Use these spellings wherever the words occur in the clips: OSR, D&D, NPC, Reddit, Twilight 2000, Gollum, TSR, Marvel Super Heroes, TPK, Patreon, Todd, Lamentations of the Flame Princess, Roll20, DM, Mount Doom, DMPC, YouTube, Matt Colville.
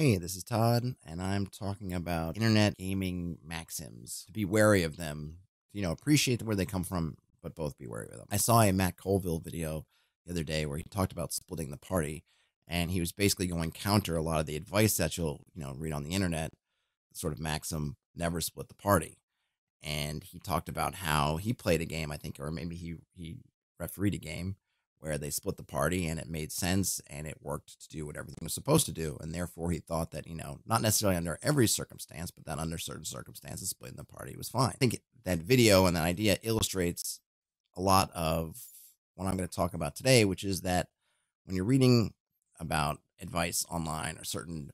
Hey, this is Todd, and I'm talking about internet gaming maxims. To be wary of them, you know, appreciate where they come from, but both be wary of them. I saw a Matt Colville video the other day where he talked about splitting the party, and he was basically going counter a lot of the advice that you'll, you know, read on the internet, sort of maxim, never split the party. And he talked about how he played a game, I think, or maybe he refereed a game where they split the party and it made sense and it worked to do what everything was supposed to do. And therefore he thought that, you know, not necessarily under every circumstance, but that under certain circumstances, splitting the party was fine. I think that video and that idea illustrates a lot of what I'm going to talk about today, which is that when you're reading about advice online or certain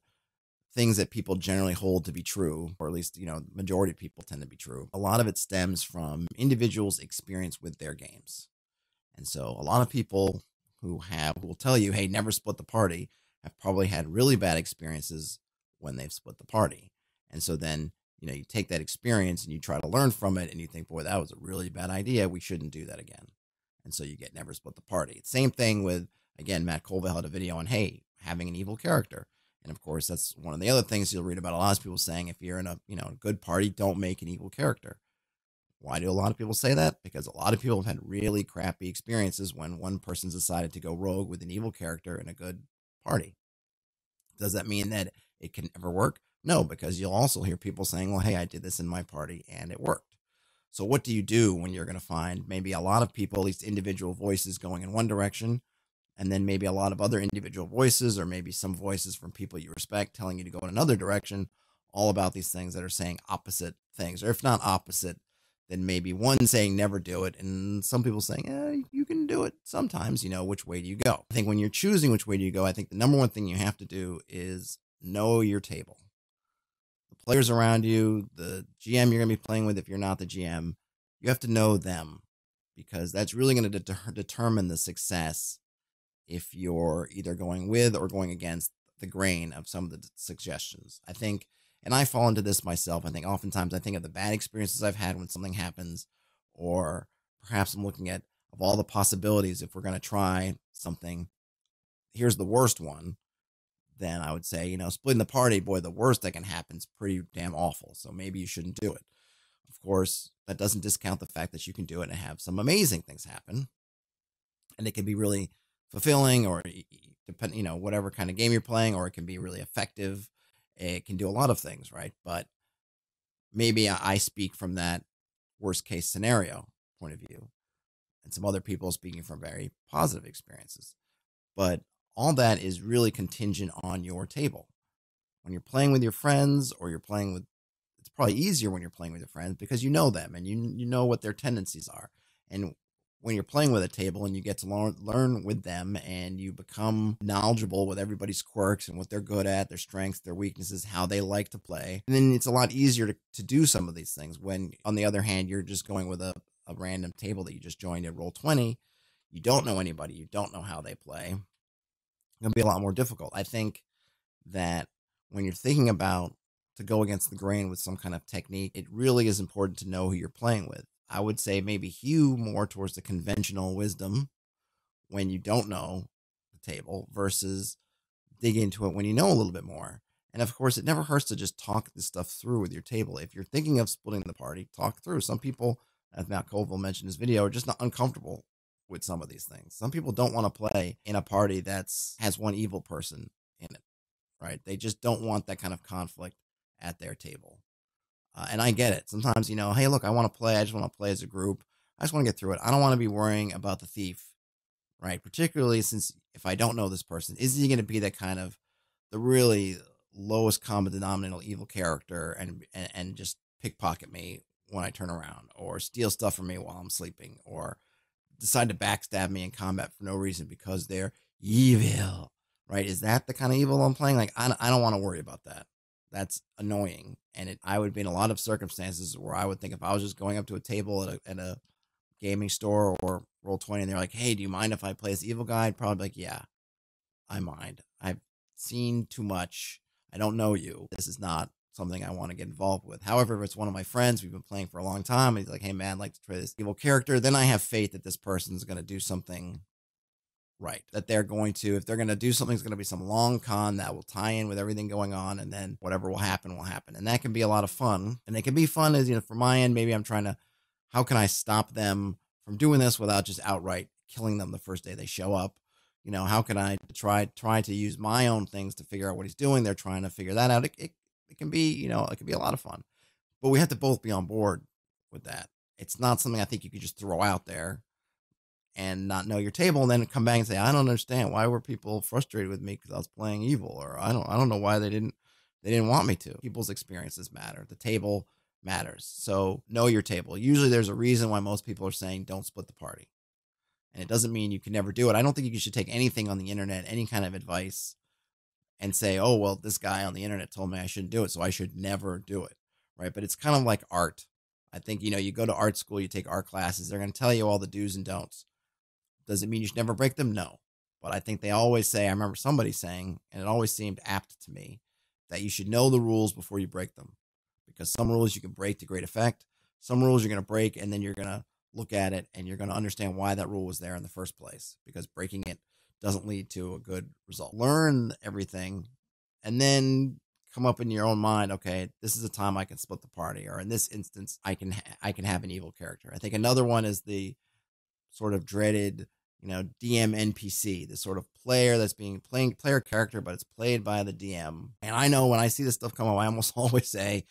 things that people generally hold to be true, or at least, you know, the majority of people tend to be true, a lot of it stems from individuals' experience with their games. And so a lot of people who will tell you, hey, never split the party, have probably had really bad experiences when they've split the party. And so then, you know, you take that experience and you try to learn from it and you think, boy, that was a really bad idea. We shouldn't do that again. And so you get never split the party. Same thing with, again, Matt Colville had a video on, hey, having an evil character. And of course, that's one of the other things you'll read about a lot of people saying, if you're in a, you know, a good party, don't make an evil character. Why do a lot of people say that? Because a lot of people have had really crappy experiences when one person's decided to go rogue with an evil character in a good party. Does that mean that it can never work? No, because you'll also hear people saying, well, hey, I did this in my party and it worked. So what do you do when you're going to find maybe a lot of people, at least individual voices going in one direction, and then maybe a lot of other individual voices, or maybe some voices from people you respect telling you to go in another direction, all about these things that are saying opposite things, or if not opposite, then maybe one saying never do it, and some people saying, you can do it sometimes, you know, which way do you go? I think when you're choosing which way do you go, I think the number one thing you have to do is know your table. The players around you, the GM you're going to be playing with if you're not the GM, you have to know them, because that's really going to determine the success if you're either going with or going against the grain of some of the suggestions. I think... and I fall into this myself. I think oftentimes I think of the bad experiences I've had when something happens, or perhaps I'm looking at, of all the possibilities, if we're going to try something, here's the worst one. Then I would say, you know, splitting the party, boy, the worst that can happen is pretty damn awful. So maybe you shouldn't do it. Of course, that doesn't discount the fact that you can do it and have some amazing things happen. And it can be really fulfilling, or depending, you know, whatever kind of game you're playing, or it can be really effective. It can do a lot of things, right? But maybe I speak from that worst case scenario point of view, and some other people speaking from very positive experiences. But all that is really contingent on your table. When you're playing with your friends, or you're playing with, it's probably easier when you're playing with your friends because you know them and you know what their tendencies are. And when you're playing with a table and you get to learn with them and you become knowledgeable with everybody's quirks and what they're good at, their strengths, their weaknesses, how they like to play. And then it's a lot easier to do some of these things. When on the other hand, you're just going with a random table that you just joined at Roll20. You don't know anybody. You don't know how they play. It's going to be a lot more difficult. I think that when you're thinking about to go against the grain with some kind of technique, it really is important to know who you're playing with. I would say maybe hew more towards the conventional wisdom when you don't know the table versus dig into it when you know a little bit more. And of course, it never hurts to just talk this stuff through with your table. If you're thinking of splitting the party, talk through. Some people, as Matt Colville mentioned in his video, are just not uncomfortable with some of these things. Some people don't want to play in a party that's has one evil person in it, right? They just don't want that kind of conflict at their table. And I get it. Sometimes, you know, hey, look, I want to play. I just want to play as a group. I just want to get through it. I don't want to be worrying about the thief, right? Particularly since if I don't know this person, is he going to be that kind of the really lowest common denominator evil character and just pickpocket me when I turn around, or steal stuff from me while I'm sleeping, or decide to backstab me in combat for no reason because they're evil, right? Is that the kind of evil I'm playing? Like, I don't want to worry about that. That's annoying. And I would be in a lot of circumstances where I would think if I was just going up to a table at a gaming store or Roll20 and they're like, hey, do you mind if I play this evil guy? I'd probably be like, yeah, I mind. I've seen too much. I don't know you. This is not something I want to get involved with. However, if it's one of my friends, we've been playing for a long time, and he's like, hey man, I'd like to try this evil character, then I have faith that this person's going to do something Right. That they're going to, if they're going to do something, it's going to be some long con that will tie in with everything going on. And then whatever will happen will happen. And that can be a lot of fun. And it can be fun as, you know, for my end, maybe I'm trying to, how can I stop them from doing this without just outright killing them the first day they show up? You know, how can I try to use my own things to figure out what he's doing? They're trying to figure that out. It can be, you know, it can be a lot of fun, but we have to both be on board with that. It's not something I think you could just throw out there and not know your table and then come back and say, I don't understand. Why were people frustrated with me because I was playing evil? Or I don't know why they didn't want me to. People's experiences matter. The table matters. So know your table. Usually there's a reason why most people are saying don't split the party. And it doesn't mean you can never do it. I don't think you should take anything on the internet, any kind of advice, and say, oh, well, this guy on the internet told me I shouldn't do it, so I should never do it. Right. But it's kind of like art. I think, you know, you go to art school, you take art classes, they're going to tell you all the do's and don'ts. Does it mean you should never break them? No. But I think they always say, I remember somebody saying, and it always seemed apt to me, that you should know the rules before you break them. Because some rules you can break to great effect. Some rules you're going to break, and then you're going to look at it, and you're going to understand why that rule was there in the first place. Because breaking it doesn't lead to a good result. Learn everything, and then come up in your own mind, okay, this is a time I can split the party, or in this instance, I can have an evil character. I think another one is the sort of dreaded, you know, DM NPC, the sort of player that's being player character, but it's played by the DM. And I know when I see this stuff come up, I almost always say,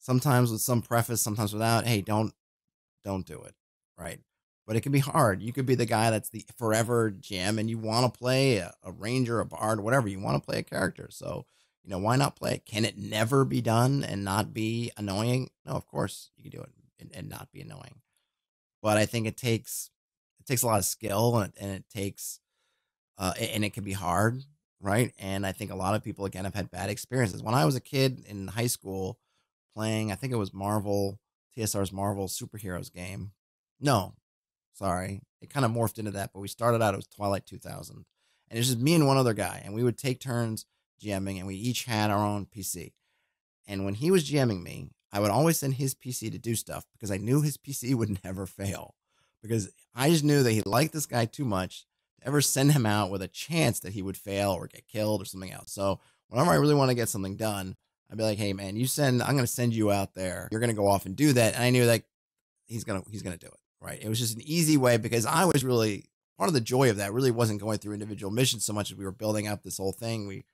sometimes with some preface, sometimes without, hey, don't do it, right? But it can be hard. You could be the guy that's the forever GM, and you want to play a ranger, a bard, whatever. You want to play a character, so you know, why not play it? Can it never be done and not be annoying? No, of course you can do it and not be annoying. But I think it takes a lot of skill and it can be hard, right? And I think a lot of people, again, have had bad experiences. When I was a kid in high school playing, I think it was TSR's Marvel Super Heroes game. No, sorry. It kind of morphed into that, but we started out, it was Twilight 2000. And it was just me and one other guy, and we would take turns GMing, and we each had our own PC. And when he was GMing me, I would always send his PC to do stuff because I knew his PC would never fail, because I just knew that he liked this guy too much to ever send him out with a chance that he would fail or get killed or something else. So whenever I really want to get something done, I'd be like, hey man, I'm going to send you out there. You're going to go off and do that. And I knew that he's going to do it. Right. It was just an easy way, because I was really, part of the joy of that really wasn't going through individual missions so much as we were building up this whole thing. We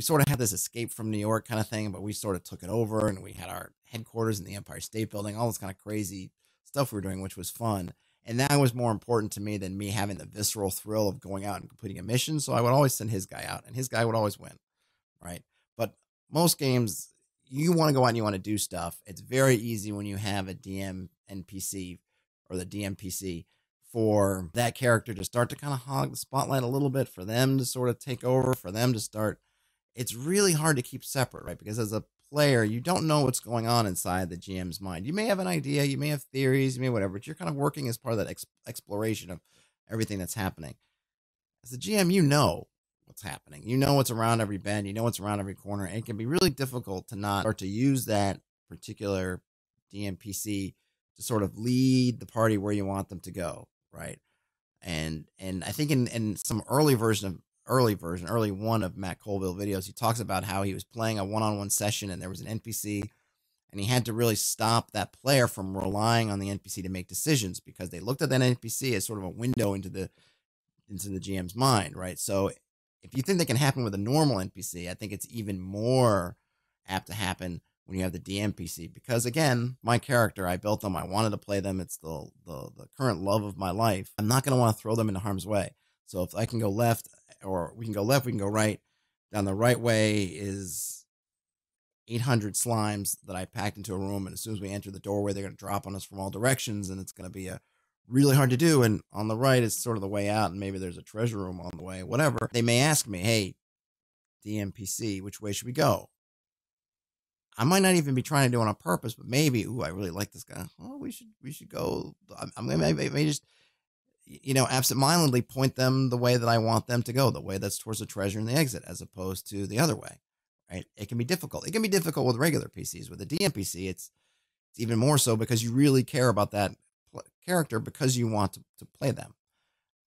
sort of had this escape from New York kind of thing, but we sort of took it over, and we had our headquarters in the Empire State Building, all this kind of crazy stuff we were doing, which was fun. And that was more important to me than me having the visceral thrill of going out and completing a mission. So I would always send his guy out, and his guy would always win. Right. But most games, you want to go out and you want to do stuff. It's very easy when you have a DM NPC or the DMPC for that character to start to kind of hog the spotlight a little bit, for them to sort of take over, for them to start. It's really hard to keep separate, right? Because as a player, you don't know what's going on inside the GM's mind. You may have an idea, you may have theories, you may whatever, but you're kind of working as part of that exploration of everything that's happening. As a GM, you know what's happening. You know what's around every bend, you know what's around every corner, and it can be really difficult to not start to use that particular DMPC to sort of lead the party where you want them to go, right? And I think in some early one of Matt Colville videos, he talks about how he was playing a one-on-one session, and there was an NPC, and he had to really stop that player from relying on the NPC to make decisions, because they looked at that NPC as sort of a window into the GM's mind, right? So if you think that can happen with a normal NPC, I think it's even more apt to happen when you have the DMPC, because again, my character, I built them, I wanted to play them. It's the current love of my life. I'm not going to want to throw them into harm's way. So if I can go left, or we can go left, we can go right. Down the right way is 800 slimes that I packed into a room, and as soon as we enter the doorway, they're going to drop on us from all directions, and it's going to be really hard to do. And on the right is sort of the way out, and maybe there's a treasure room on the way, whatever. They may ask me, hey, DMPC, which way should we go? I might not even be trying to do it on purpose, but maybe, ooh, I really like this guy. Oh, we should go. I'm going to maybe just, you know, absentmindedly point them the way that I want them to go, the way that's towards the treasure and the exit, as opposed to the other way, right? It can be difficult. It can be difficult with regular PCs. With a DMPC, it's even more so, because you really care about that character, because you want to play them.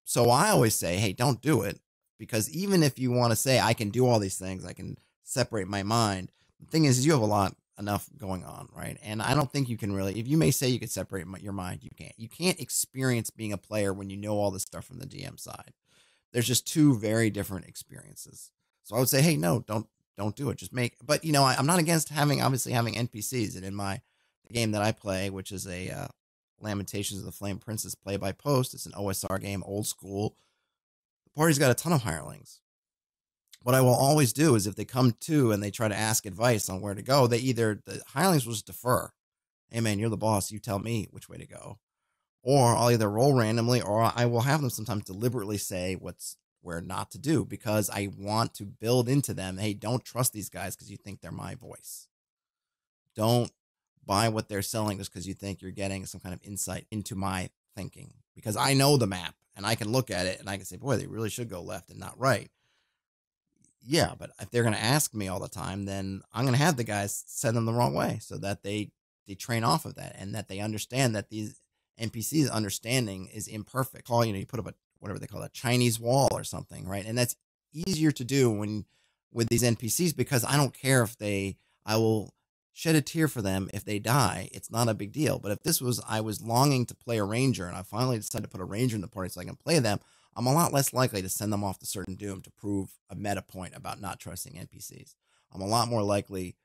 So I always say, hey, don't do it, because even if you want to say I can do all these things, I can separate my mind. The thing is, you have enough going on, right? And I don't think you can really, if you may say you could separate your mind, you can't. You can't experience being a player when you know all this stuff from the DM side. There's just two very different experiences. So I would say, hey, no, don't do it. Just make, but you know, I'm not against having, obviously having NPCs, and in the game that I play, which is a Lamentations of the Flame Princess play by post. It's an OSR game, old school. The party's got a ton of hirelings. What I will always do is if they come to and they try to ask advice on where to go, they either, the hirelings will just defer. Hey man, you're the boss. You tell me which way to go. Or I'll either roll randomly, or I will have them sometimes deliberately say where not to do, because I want to build into them. Hey, don't trust these guys because you think they're my voice. Don't buy what they're selling just because you think you're getting some kind of insight into my thinking, because I know the map and I can look at it and I can say, boy, they really should go left and not right. Yeah. But if they're going to ask me all the time, then I'm going to have the guys send them the wrong way so that they train off of that, and that they understand that these NPCs understanding is imperfect. Call, you know, you put up a, whatever they call it, a Chinese wall or something. Right. And that's easier to do when with these NPCs, because I don't care if I will shed a tear for them if they die. It's not a big deal. But if this was, I was longing to play a ranger, and I finally decided to put a ranger in the party so I can play them, I'm a lot less likely to send them off to certain doom to prove a meta point about not trusting NPCs. I'm a lot more likely,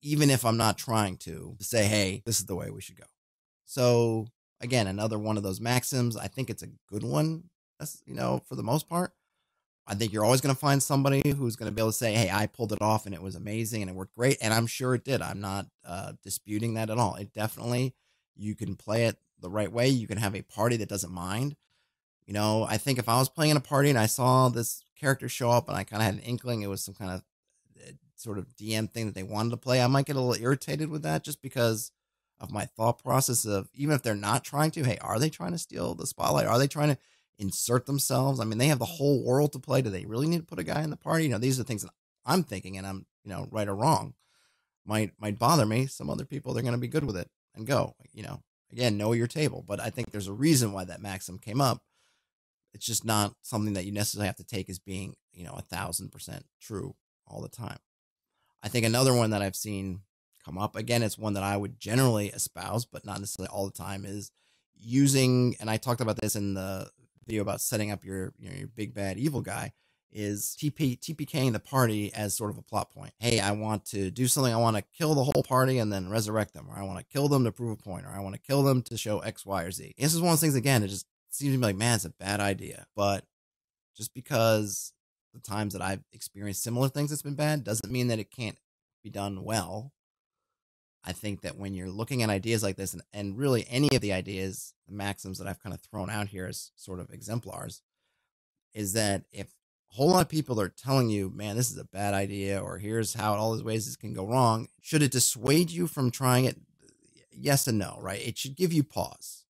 even if I'm not trying to say, hey, this is the way we should go. So again, another one of those maxims. I think it's a good one. That's, you know, for the most part, I think you're always going to find somebody who's going to be able to say, hey, I pulled it off and it was amazing and it worked great. And I'm sure it did. I'm not disputing that at all. It definitely, you can play it the right way. You can have a party that doesn't mind. You know, I think if I was playing in a party and I saw this character show up and I kind of had an inkling it was some kind of sort of DM thing that they wanted to play, I might get a little irritated with that, just because of my thought process of, even if they're not trying to, hey, are they trying to steal the spotlight? Are they trying to insert themselves? I mean, they have the whole world to play. Do they really need to put a guy in the party? You know, these are things that I'm thinking, and I'm, you know, right or wrong, might bother me. Some other people, they're going to be good with it and go, you know, again, know your table. But I think there's a reason why that maxim came up. It's just not something that you necessarily have to take as being, you know, 1000% true all the time. I think another one that I've seen come up, again, it's one that I would generally espouse, but not necessarily all the time, is using, and I talked about this in the video about setting up your, you know, your big bad evil guy, is TPKing the party as sort of a plot point. Hey, I want to do something. I want to kill the whole party and then resurrect them, or I want to kill them to prove a point, or I want to kill them to show X, Y, or Z. This is one of those things, again, it just seems to me like, man, it's a bad idea. But just because the times that I've experienced similar things that's been bad doesn't mean that it can't be done well. I think that when you're looking at ideas like this, and really any of the ideas, the maxims that I've kind of thrown out here as sort of exemplars, is that if a whole lot of people are telling you, man, this is a bad idea, or here's how all these ways this can go wrong, should it dissuade you from trying it? Yes and no, right? It should give you pause.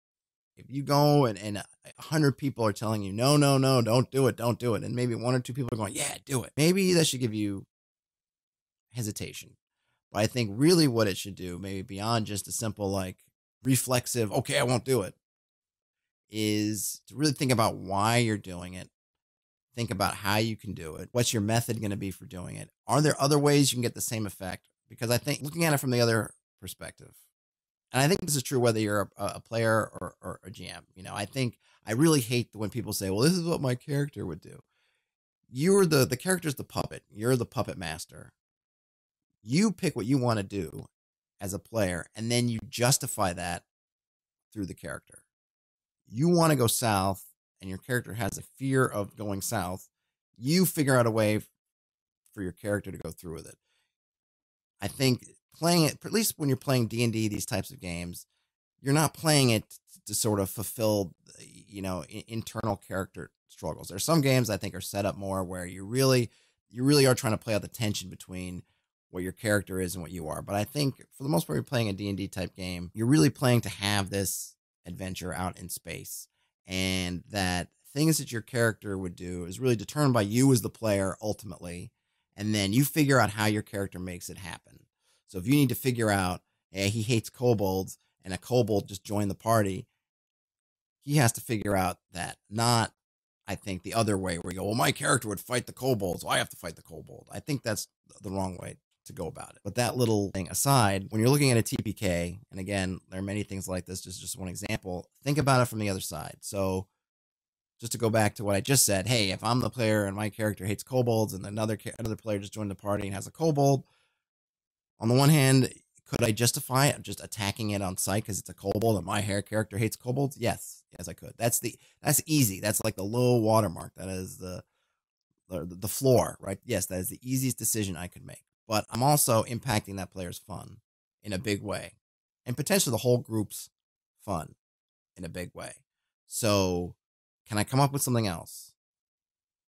If you go and 100 people are telling you, no, no, no, don't do it, and maybe one or two people are going, yeah, do it, maybe that should give you hesitation. But I think really what it should do, maybe beyond just a simple like reflexive, okay, I won't do it, is to really think about why you're doing it. Think about how you can do it. What's your method going to be for doing it? Are there other ways you can get the same effect? Because I think looking at it from the other perspective, and I think this is true whether you're a player or a GM, you know, I think I really hate when people say, well, this is what my character would do. You're the character's the puppet. You're the puppet master. You pick what you want to do as a player, and then you justify that through the character. You want to go south, and your character has a fear of going south. You figure out a way for your character to go through with it. I think playing it, at least when you're playing D&D, these types of games, you're not playing it to sort of fulfill, you know, internal character struggles. There's some games I think are set up more where you really are trying to play out the tension between what your character is and what you are. But I think for the most part, you're playing a D&D type game, you're really playing to have this adventure out in space, and that things that your character would do is really determined by you as the player ultimately. And then you figure out how your character makes it happen. So if you need to figure out, hey, he hates kobolds and a kobold just joined the party, he has to figure out that, not I think, the other way where you go, well, my character would fight the kobold, so I have to fight the kobold. I think that's the wrong way to go about it. But that little thing aside, when you're looking at a TPK, and again, there are many things like this, just one example, think about it from the other side. So just to go back to what I just said, hey, if I'm the player and my character hates kobolds and another player just joined the party and has a kobold, on the one hand, could I justify it, just attacking it on sight because it's a kobold and my character hates kobolds? Yes. Yes, I could. That's easy. That's like the low watermark. That is the floor, right? Yes, that is the easiest decision I could make. But I'm also impacting that player's fun in a big way, and potentially the whole group's fun in a big way. So can I come up with something else?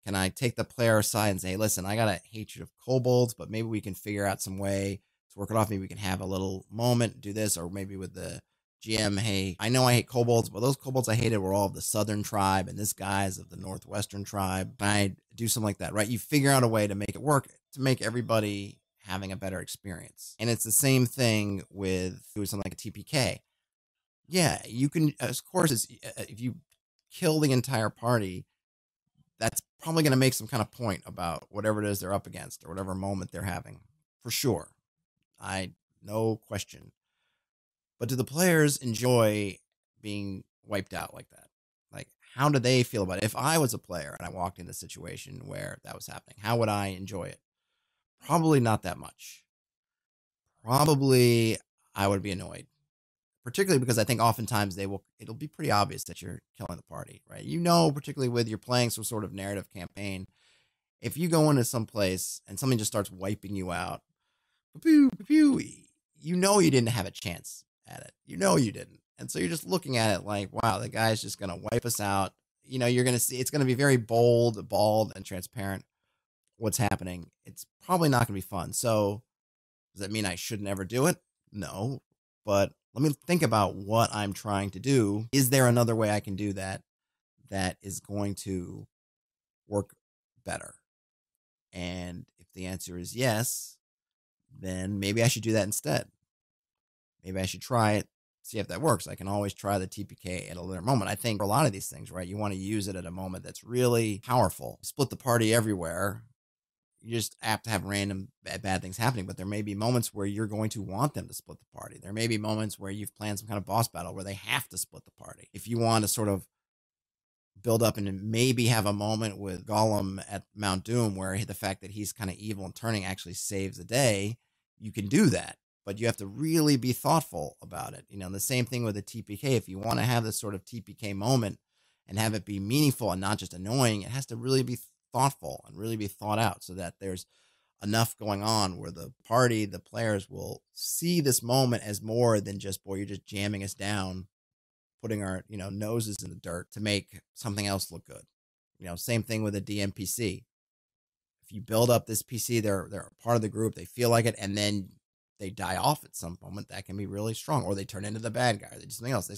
Can I take the player aside and say, hey, listen, I got a hatred of kobolds, but maybe we can figure out some way to work it off. Maybe we can have a little moment, do this, or maybe with the GM, hey, I know I hate kobolds, but those kobolds I hated were all of the southern tribe, and this guy's of the northwestern tribe. I do something like that, right? You figure out a way to make it work, to make everybody having a better experience. And it's the same thing with doing something like a TPK. Yeah, you can, of course, if you kill the entire party, that's probably going to make some kind of point about whatever it is they're up against or whatever moment they're having, for sure. No question. But do the players enjoy being wiped out like that? Like, how do they feel about it? If I was a player and I walked into a situation where that was happening, how would I enjoy it? Probably not that much. Probably I would be annoyed, particularly because I think oftentimes it'll be pretty obvious that you're killing the party, right? You know, particularly with you're playing some sort of narrative campaign, if you go into some place and something just starts wiping you out, you know you didn't have a chance at it. You know you didn't. And so you're just looking at it like, wow, the guy's just going to wipe us out. You know, you're going to see, it's going to be very bald, and transparent what's happening. It's probably not going to be fun. So does that mean I should never do it? No, but let me think about what I'm trying to do. Is there another way I can do that that is going to work better? And if the answer is yes, then maybe I should do that instead. Maybe I should try it, see if that works. I can always try the TPK at a later moment. I think for a lot of these things, right, you want to use it at a moment that's really powerful. Split the party everywhere. You're just apt to have random bad things happening, but there may be moments where you're going to want them to split the party. There may be moments where you've planned some kind of boss battle where they have to split the party. If you want to sort of build up and maybe have a moment with Gollum at Mount Doom where the fact that he's kind of evil and turning actually saves the day, you can do that. But you have to really be thoughtful about it. You know, the same thing with a TPK. If you want to have this sort of TPK moment and have it be meaningful and not just annoying, it has to really be thoughtful and really be thought out so that there's enough going on where the party, the players will see this moment as more than just, boy, you're just jamming us down, putting our, you know, noses in the dirt to make something else look good. You know, same thing with a DMPC. If you build up this PC, they're part of the group, they feel like it, and then they die off at some moment, that can be really strong, or they turn into the bad guy, or they do something else.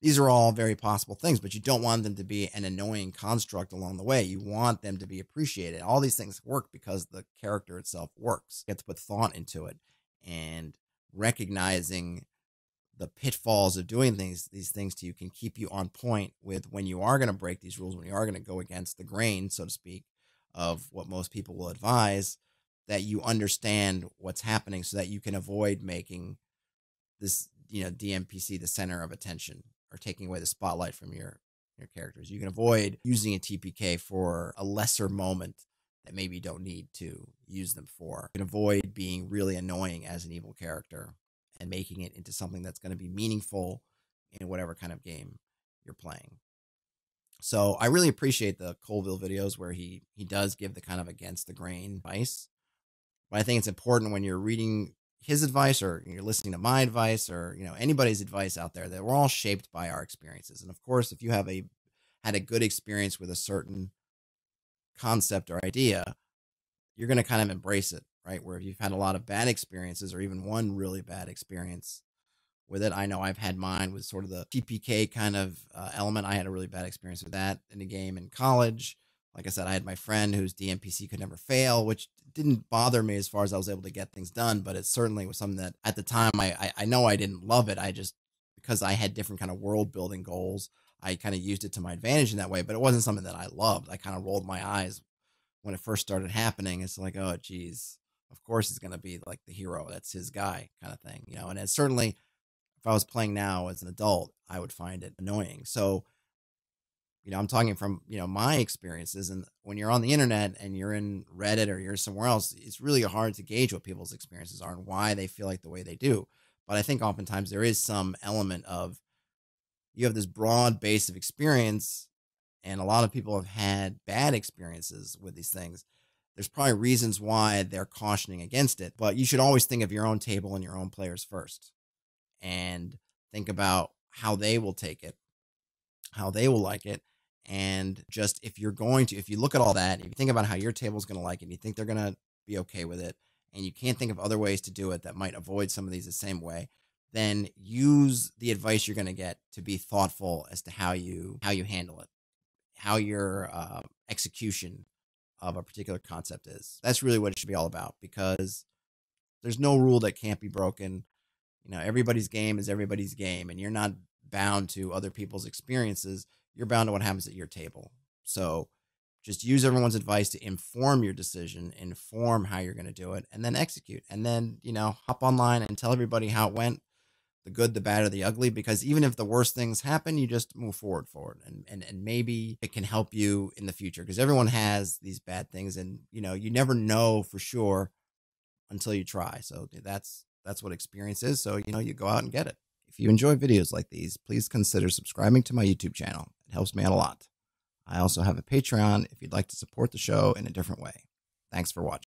These are all very possible things, but you don't want them to be an annoying construct along the way. You want them to be appreciated. All these things work because the character itself works. You have to put thought into it, and recognizing the pitfalls of doing these things to you can keep you on point with when you are going to break these rules, when you are going to go against the grain, so to speak, of what most people will advise, that you understand what's happening so that you can avoid making this, you know, DMPC the center of attention or taking away the spotlight from your characters. You can avoid using a TPK for a lesser moment that maybe you don't need to use them for. You can avoid being really annoying as an evil character and making it into something that's going to be meaningful in whatever kind of game you're playing. So I really appreciate the Colville videos where he does give the kind of against the grain advice. But I think it's important when you're reading his advice or you're listening to my advice or, you know, anybody's advice out there that we're all shaped by our experiences. And of course, if you have had a good experience with a certain concept or idea, you're going to kind of embrace it, right? Where if you've had a lot of bad experiences or even one really bad experience with it, I know I've had mine with sort of the TPK kind of element. I had a really bad experience with that in a game in college. Like I said, I had my friend whose DMPC could never fail, which didn't bother me as far as I was able to get things done. But it certainly was something that at the time I know I didn't love it. I just, because I had different kind of world building goals, I kind of used it to my advantage in that way, but it wasn't something that I loved. I kind of rolled my eyes when it first started happening. It's like, oh, geez, of course he's going to be like the hero. That's his guy kind of thing, you know? And it's certainly, if I was playing now as an adult, I would find it annoying. So, you know, I'm talking from, you know, my experiences, and when you're on the internet and you're in Reddit or you're somewhere else, it's really hard to gauge what people's experiences are and why they feel like the way they do. But I think oftentimes there is some element of, you have this broad base of experience, and a lot of people have had bad experiences with these things. There's probably reasons why they're cautioning against it, but you should always think of your own table and your own players first, and think about how they will take it, how they will like it. And just, if you're going to, if you look at all that, if you think about how your table's going to like it, and you think they're going to be okay with it, and you can't think of other ways to do it that might avoid some of these the same way, then use the advice you're going to get to be thoughtful as to how you handle it, how your execution of a particular concept is. That's really what it should be all about, because there's no rule that can't be broken. You know, everybody's game is everybody's game, and you're not bound to other people's experiences. You're bound to what happens at your table. So just use everyone's advice to inform your decision, inform how you're going to do it, and then execute. And then, you know, hop online and tell everybody how it went, the good, the bad, or the ugly, because even if the worst things happen, you just move forward. And maybe it can help you in the future, because everyone has these bad things, and, you know, you never know for sure until you try. So that's what experience is. So, you know, you go out and get it. If you enjoy videos like these, please consider subscribing to my YouTube channel. It helps me out a lot. I also have a Patreon if you'd like to support the show in a different way. Thanks for watching.